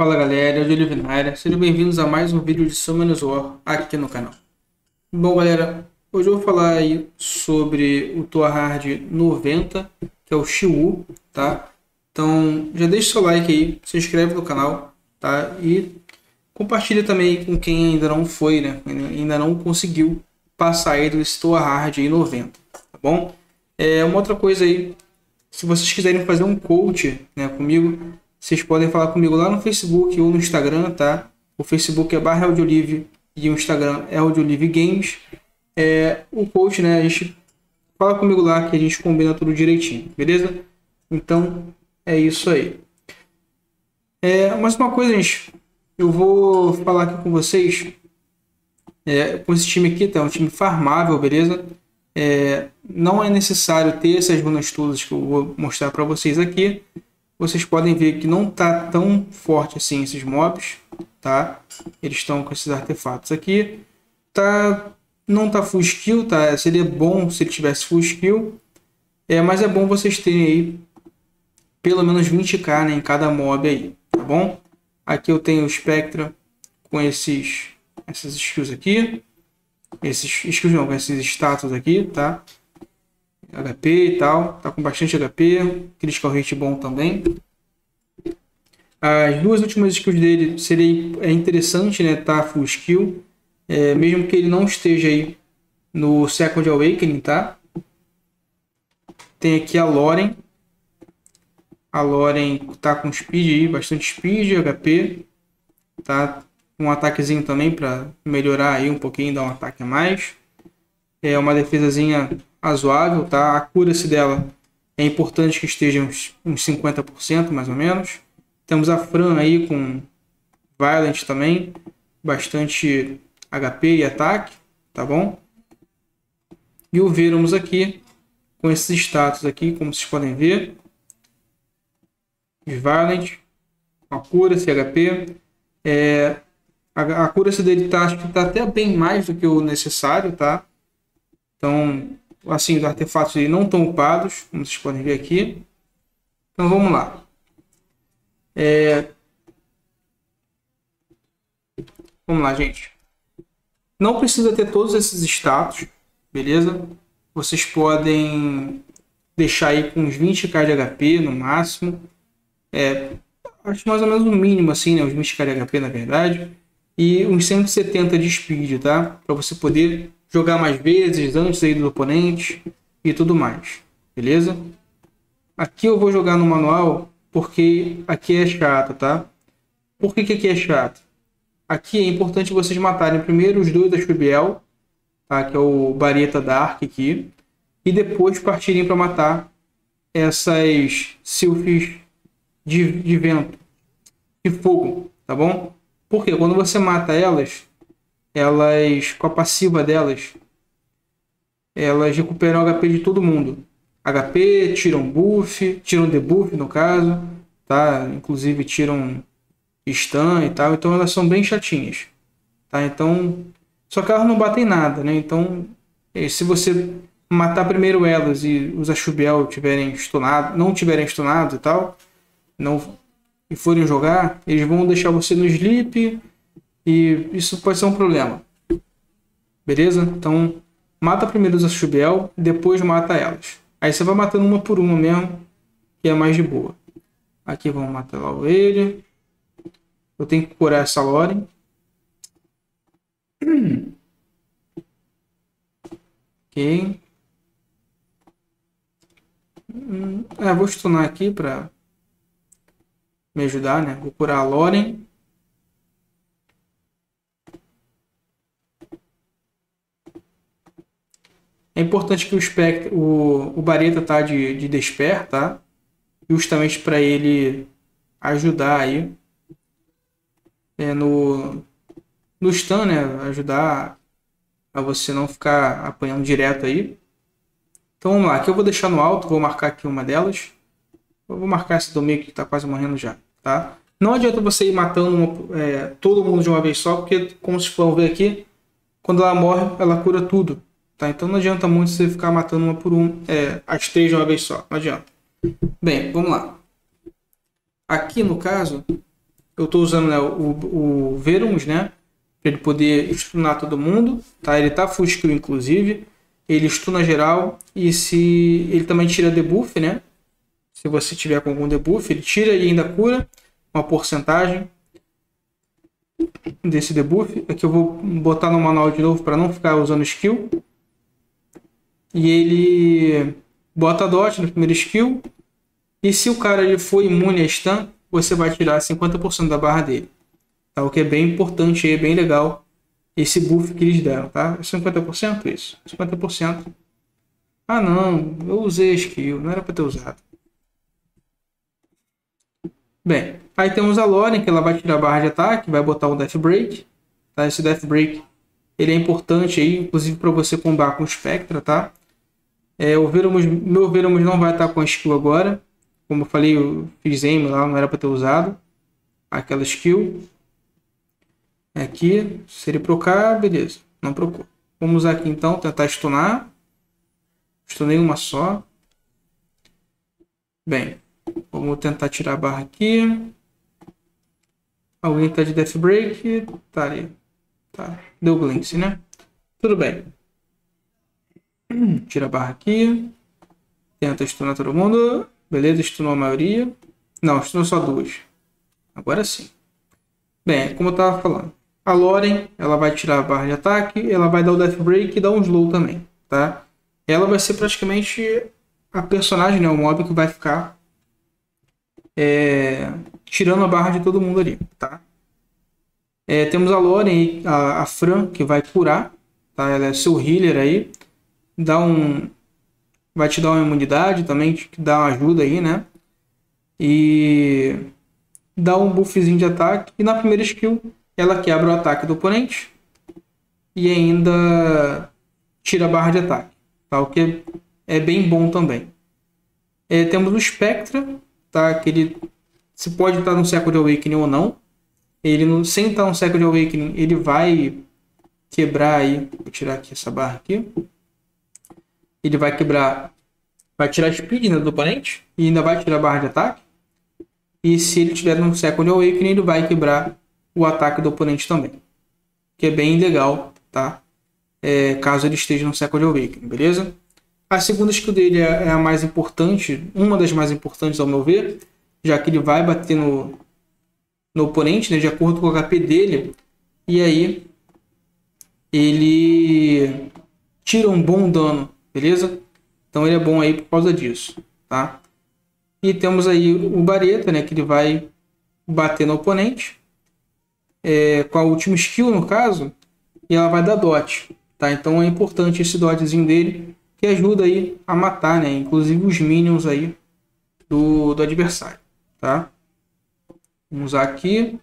Fala galera, eu sou o Júlio Vinaria, sejam bem-vindos a mais um vídeo de Summoners War aqui no canal. Bom galera, hoje eu vou falar aí sobre o Toa Hard 90, que é o Chiwu, tá? Então já deixa seu like aí, se inscreve no canal, tá? E compartilha também com quem ainda não foi, né? Ainda não conseguiu passar aí do Toa Hard aí 90, tá bom? Uma outra coisa aí, se vocês quiserem fazer um coach, né, comigo, vocês podem falar comigo lá no Facebook ou no Instagram, tá? O Facebook é /Audio Livre e o Instagram é Audio Livre Games. O coach, né? A gente fala comigo lá que a gente combina tudo direitinho, beleza? Então, é isso aí. Mais uma coisa, gente. Eu vou falar aqui com vocês. Com esse time aqui, tá? É um time farmável, beleza? Não é necessário ter essas runas todas que eu vou mostrar para vocês aqui. Vocês podem ver que não tá tão forte assim esses mobs, tá? Eles estão com esses artefatos aqui. Tá, não tá full skill, tá? Seria bom se ele tivesse full skill. Mas é bom vocês terem aí pelo menos 20k, né, em cada mob aí, tá bom? Aqui eu tenho o Spectra com essas skills aqui. Com esses status aqui, tá? HP e tal, tá com bastante HP, critical rate bom também. As duas últimas skills dele é interessante, né? Tá full skill, mesmo que ele não esteja aí no Second Awakening, tá? Tem aqui a Loren. A Loren tá com speed aí, bastante speed, HP, tá? Um ataquezinho também para melhorar aí um pouquinho, dar um ataque a mais. Uma defesazinha razoável, tá? A cura-se dela é importante que esteja uns 50% mais ou menos. Temos a Fran aí com Violent também, bastante HP e ataque, tá bom? E o Verumus aqui com esses status aqui, como vocês podem ver, Violent, a cura-se HP. A cura-se dele tá, acho que tá até bem mais do que o necessário, tá? Então, assim, os artefatos não estão upados, como vocês podem ver aqui. Então, vamos lá. Vamos lá, gente. Não precisa ter todos esses status, beleza? Vocês podem deixar aí com uns 20k de HP no máximo. Acho mais ou menos o mínimo, assim, né? Uns 20k de HP, na verdade. E uns 170 de speed, tá? Para você poder jogar mais vezes antes aí do oponente e tudo mais, beleza? Aqui eu vou jogar no manual porque aqui é chato, tá? Por que aqui é chato? Aqui é importante vocês matarem primeiro os dois da Shubiel, tá? Que é o Baretta Dark aqui, e depois partirem para matar essas sylphs de vento, de fogo, tá bom? Porque quando você mata elas, com a passiva delas, elas recuperam o HP de todo mundo. HP, tiram buff, tiram debuff no caso, tá? Inclusive tiram stun e tal, então elas são bem chatinhas, tá? Então, só que elas não batem nada, né? Então, se você matar primeiro elas e os Shubiel não tiverem stunado e tal, e forem jogar, eles vão deixar você no sleep. E isso pode ser um problema. Beleza? Então, mata primeiro os Shubiel, depois mata elas. Aí você vai matando uma por uma mesmo, que é mais de boa. Aqui vamos matar logo ele. Eu tenho que curar essa Loren. Ok. Vou stunar aqui pra me ajudar, né? Vou curar a Loren. É importante que o Baretta tá de despair, tá? Justamente para ele ajudar aí no stun, né? Ajudar a você não ficar apanhando direto aí. Então vamos lá, aqui eu vou deixar no alto, vou marcar aqui uma delas. Eu vou marcar essa do meio que tá quase morrendo já, tá? Não adianta você ir matando todo mundo de uma vez só, porque como vocês vão ver aqui, quando ela morre, ela cura tudo. Tá, então não adianta muito você ficar matando uma por uma, as três de uma vez só, não adianta. Bem, vamos lá. Aqui no caso, eu estou usando, né, o Verumus, né, para ele poder stunar todo mundo, tá? Ele tá full skill, inclusive. Ele stuna geral e se ele também tira debuff, né? Se você tiver com algum debuff, ele tira e ainda cura uma porcentagem desse debuff. Aqui eu vou botar no manual de novo para não ficar usando skill. E ele bota dot no primeiro skill. E se o cara ele for imune a stun, você vai tirar 50% da barra dele. Tá? O que é bem importante e bem legal. Esse buff que eles deram, tá? 50% isso? 50%. Ah, não. Eu usei a skill. Não era para ter usado. Bem, aí temos a Loren, que ela vai tirar a barra de ataque. Vai botar um Death Break. Tá? Esse Death Break, ele é importante aí, inclusive para você combar com o Spectra, tá? É, o Verumus, meu Verumus não vai estar com a skill agora. Como eu falei, eu fiz aim lá. Não era para ter usado aquela skill. Aqui, se ele procar, beleza, não procou. Vamos usar aqui então, tentar stunar. Stunei uma só. Bem, vamos tentar tirar a barra aqui. Alguém tá de Death Break? Tá ali. Tá, deu glance, né? Tudo bem. Tira a barra aqui. Tenta stunar todo mundo. Beleza, stunou a maioria. Não, stunou só duas. Agora sim. Bem, como eu tava falando. A Loren, ela vai tirar a barra de ataque, ela vai dar o Death Break e dar um slow também, tá? Ela vai ser praticamente a personagem, né? O mob que vai ficar tirando a barra de todo mundo ali, tá? É, temos a Loren e a Fran, que vai curar, tá? Ela é seu healer aí. Vai te dar uma imunidade também, te dá uma ajuda aí, né? E dá um buffzinho de ataque. E na primeira skill, ela quebra o ataque do oponente e ainda tira a barra de ataque, tá? O que é bem bom também. É, temos o Spectra, tá? Que ele se pode estar no Second Awakening ou não. Ele, sem estar no Second Awakening, ele vai quebrar aí. Vou tirar aqui essa barra aqui. Ele vai quebrar, vai tirar a speed, né, do oponente e ainda vai tirar a barra de ataque. E se ele tiver no Second Awakening, ele vai quebrar o ataque do oponente também, que é bem legal, tá? É, caso ele esteja no Second Awakening, beleza? A segunda skill dele é a mais importante, uma das mais importantes ao meu ver, já que ele vai bater no oponente, né, de acordo com o HP dele, e aí ele tira um bom dano, beleza? Então ele é bom aí por causa disso, tá? E temos aí o Baretta, né, que ele vai bater no oponente. Com a última skill, no caso, e ela vai dar dot, tá? Então é importante esse dotzinho dele, que ajuda aí a matar, né, inclusive os minions aí do adversário, tá? Vamos usar aqui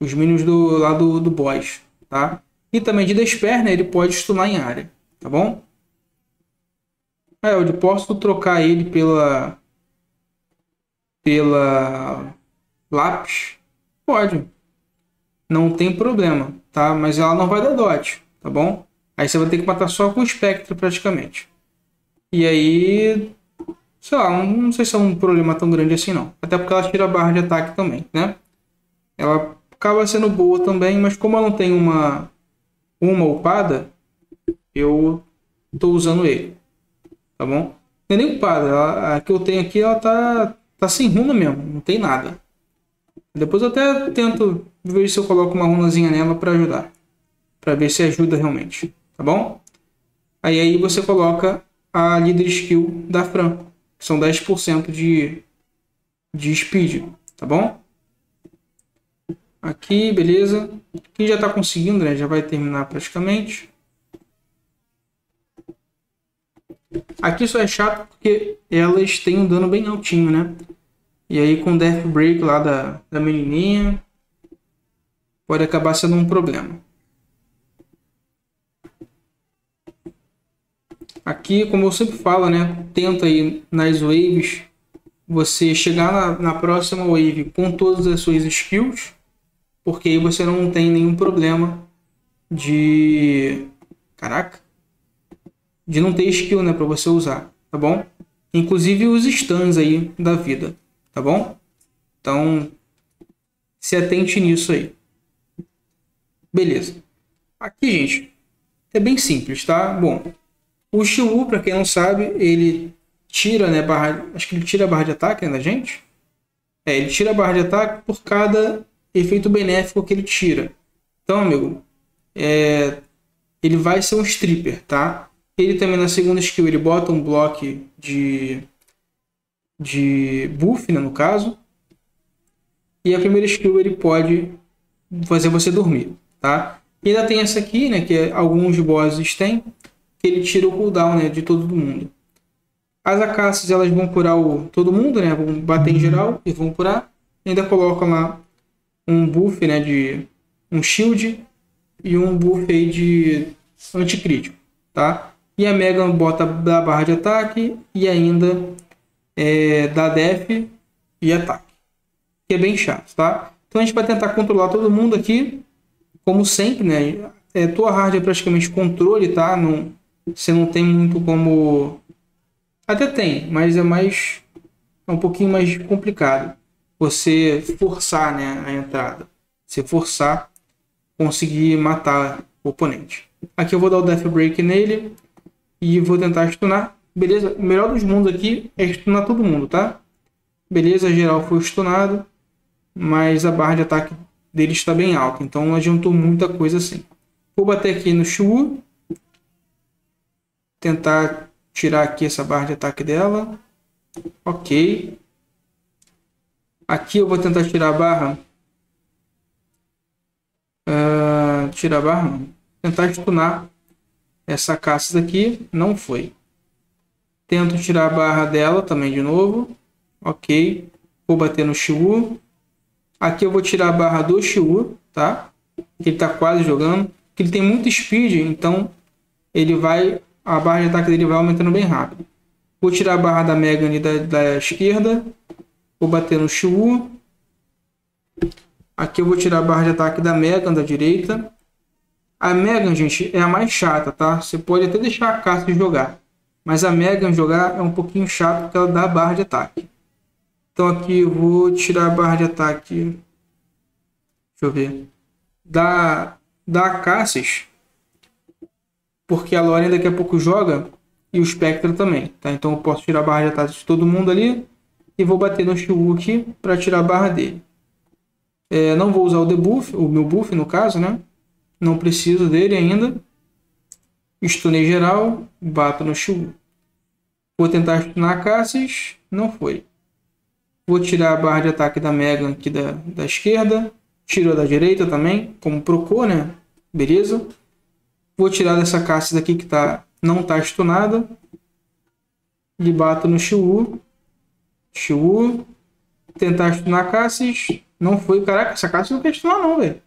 os minions do lado do boss, tá? E também de Despair, né, ele pode stunar em área, tá bom? Eu posso trocar ele pela lápis. Pode, não tem problema, tá? Mas ela não vai dar dot, tá bom? Aí você vai ter que matar só com o Spectra praticamente. E aí, sei lá, não sei se é um problema tão grande assim não. Até porque ela tira a barra de ataque também, né? Ela acaba sendo boa também, mas como ela não tem uma upada, eu tô usando ele, tá bom? Não é nem upada, a que eu tenho aqui ela tá sem runa mesmo, não tem nada. Depois eu até tento ver se eu coloco uma runazinha nela para ajudar. Para ver se ajuda realmente. Tá bom? Aí você coloca a Leader Skill da Fran. Que são 10% de Speed. Tá bom? Aqui, beleza. Aqui já tá conseguindo, né? Já vai terminar praticamente. Aqui só é chato porque elas têm um dano bem altinho, né? E aí com o Death Break lá da menininha, pode acabar sendo um problema. Aqui, como eu sempre falo, né, tenta aí nas waves, você chegar na próxima wave com todas as suas skills, porque aí você não tem nenhum problema de... Caraca! De não ter skill, né, para você usar, tá bom? Inclusive os stuns aí da vida. Tá bom? Então, Se atente nisso aí. Beleza. Aqui, gente, é bem simples, tá? Bom, o Chiwu, para quem não sabe, ele tira, né, barra, acho que ele tira a barra de ataque, né, da gente? É, ele tira a barra de ataque por cada efeito benéfico que ele tira. Então, amigo, ele vai ser um stripper, tá? Ele também, na segunda skill, ele bota um bloco de buff, né, no caso. E a primeira skill ele pode fazer você dormir, tá? E ainda tem essa aqui, né, que alguns bosses têm, que ele tira o cooldown, né, de todo mundo. As Akassis, elas vão curar todo mundo, né, vão bater em geral e vão curar. E ainda colocam lá um buff, né, de um shield e um buff aí de anticrítico, tá? E a Megan bota da barra de ataque e ainda dá def e ataque. Que é bem chato, tá? Então a gente vai tentar controlar todo mundo aqui, como sempre, né? Toa Hard é praticamente controle, tá? Não, você não tem muito como... Até tem, mas é um pouquinho mais complicado. Você forçar, né, a entrada. Você forçar, conseguir matar o oponente. Aqui eu vou dar o Death Break nele e vou tentar stunar. Beleza? O melhor dos mundos aqui é stunar todo mundo, tá? Beleza, geral foi stunado. Mas a barra de ataque dele está bem alta, então não adiantou muita coisa assim. Vou bater aqui no Chiwu, tentar tirar aqui essa barra de ataque dela. Ok. Aqui eu vou tentar tirar a barra. Tirar a barra. Tentar stunar essa caça daqui. Não foi. Tento tirar a barra dela também de novo. Ok. Vou bater no Chiwu. Aqui eu vou tirar a barra do Chiwu, tá? Ele tá quase jogando. Ele tem muito speed, então ele vai... A barra de ataque dele vai aumentando bem rápido. Vou tirar a barra da Megan da esquerda. Vou bater no Chiwu. Aqui eu vou tirar a barra de ataque da Megan da direita. A Megan, gente, é a mais chata, tá? Você pode até deixar a Kassis jogar. Mas a Megan jogar é um pouquinho chato porque ela dá a barra de ataque. Então aqui eu vou tirar a barra de ataque. Deixa eu ver. Da Kassis. Porque a Loren daqui a pouco joga e o Spectra também, tá? Então eu posso tirar a barra de ataque de todo mundo ali e vou bater no Chiwu aqui para tirar a barra dele. Não vou usar o debuff, o meu buff no caso, né? Não preciso dele ainda. Stunei geral, bato no Chiwu. Vou tentar stunar a Kassis, não foi. Vou tirar a barra de ataque da Megan aqui da esquerda, tiro a da direita também, como procou, né? Beleza. Vou tirar dessa Kassis daqui que não está stunada. E bato no Chiwu. Chiwu. Tentar stunar a Kassis. Não foi. Caraca, essa Kassis não quer stunar não, velho.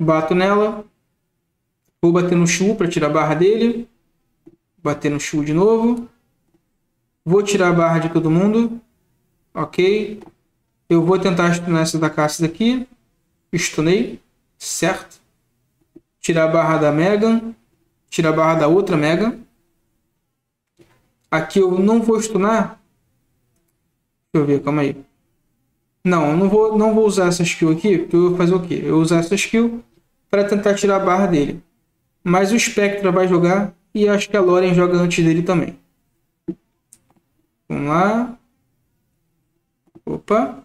Bato nela. Vou bater no Chiwu para tirar a barra dele. Bater no Chiwu de novo. Vou tirar a barra de todo mundo. Ok. Eu vou tentar stunar essa da Kassis daqui. Stunei. Certo. Tirar a barra da Megan. Tirar a barra da outra Megan. Aqui eu não vou stunar. Deixa eu ver, calma aí. Não vou usar essa skill aqui. Porque eu vou fazer o quê? Eu vou usar essa skill para tentar tirar a barra dele. Mas o Spectra vai jogar. E acho que a Loren joga antes dele também. Vamos lá. Opa.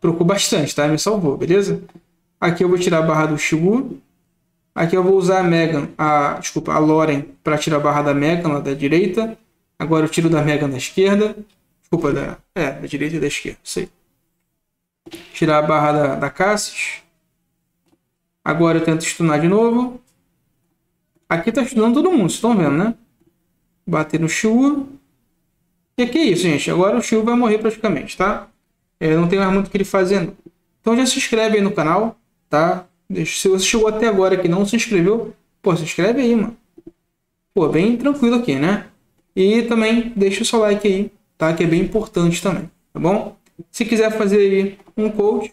Trocou bastante, tá? Me salvou, beleza? Aqui eu vou tirar a barra do Chiwu. Aqui eu vou usar a Loren para tirar a barra da Megan lá da direita. Agora eu tiro da Megan da esquerda. Desculpa, da direita e da esquerda. Sei. Tirar a barra da Kassis. Agora eu tento stunar de novo. Aqui tá stunando todo mundo, vocês estão vendo, né? Bater no Chiwu. E aqui é isso, gente. Agora o Chiwu vai morrer praticamente, tá? Não tem mais muito o que ele fazer. Então já se inscreve aí no canal. Tá? Se você chegou até agora aqui e não se inscreveu, pô, se inscreve aí, mano. Pô, bem tranquilo aqui, né? E também deixa o seu like aí, tá? Que é bem importante também, tá bom? Se quiser fazer aí um coach,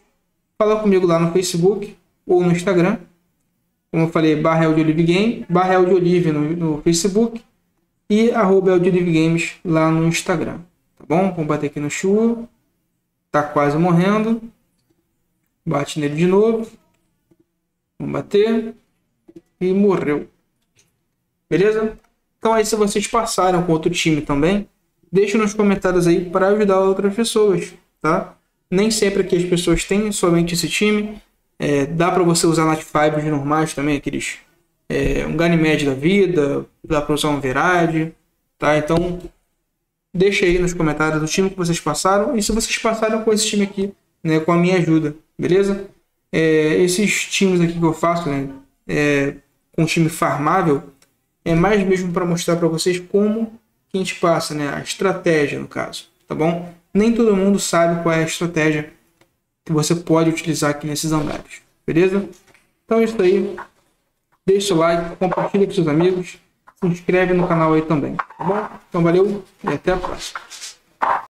fala comigo lá no Facebook ou no Instagram. Como eu falei, /EldOlivGames, /EldOlive no Facebook e @EldOlivGames lá no Instagram, tá bom? Vamos bater aqui no Chiwu. Tá quase morrendo. Bate nele de novo. Vamos bater. E morreu. Beleza? Então aí, se vocês passaram com outro time também, deixa nos comentários aí para ajudar outras pessoas, tá? Nem sempre que as pessoas têm somente esse time. Dá para você usar Nat5s normais também, aqueles... um Ganymede da vida, dá para usar um Verade, tá? Então, deixa aí nos comentários o time que vocês passaram. E se vocês passaram com esse time aqui, né? Com a minha ajuda, beleza? Esses times aqui que eu faço, né? Com um time farmável, é mais mesmo para mostrar para vocês como que a gente passa, né? A estratégia, no caso, tá bom? Nem todo mundo sabe qual é a estratégia que você pode utilizar aqui nesses andares, beleza? Então é isso aí. Deixa o like, compartilha com seus amigos, se inscreve no canal aí também, tá bom? Então valeu e até a próxima.